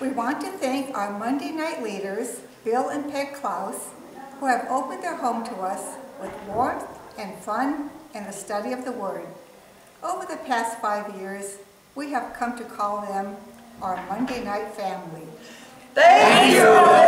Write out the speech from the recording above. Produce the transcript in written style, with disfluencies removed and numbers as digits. We want to thank our Monday night leaders, Bill and Peg Cloues, who have opened their home to us with warmth and fun and the study of the Word. Over the past 5 years, we have come to call them our Monday night family. Thank you!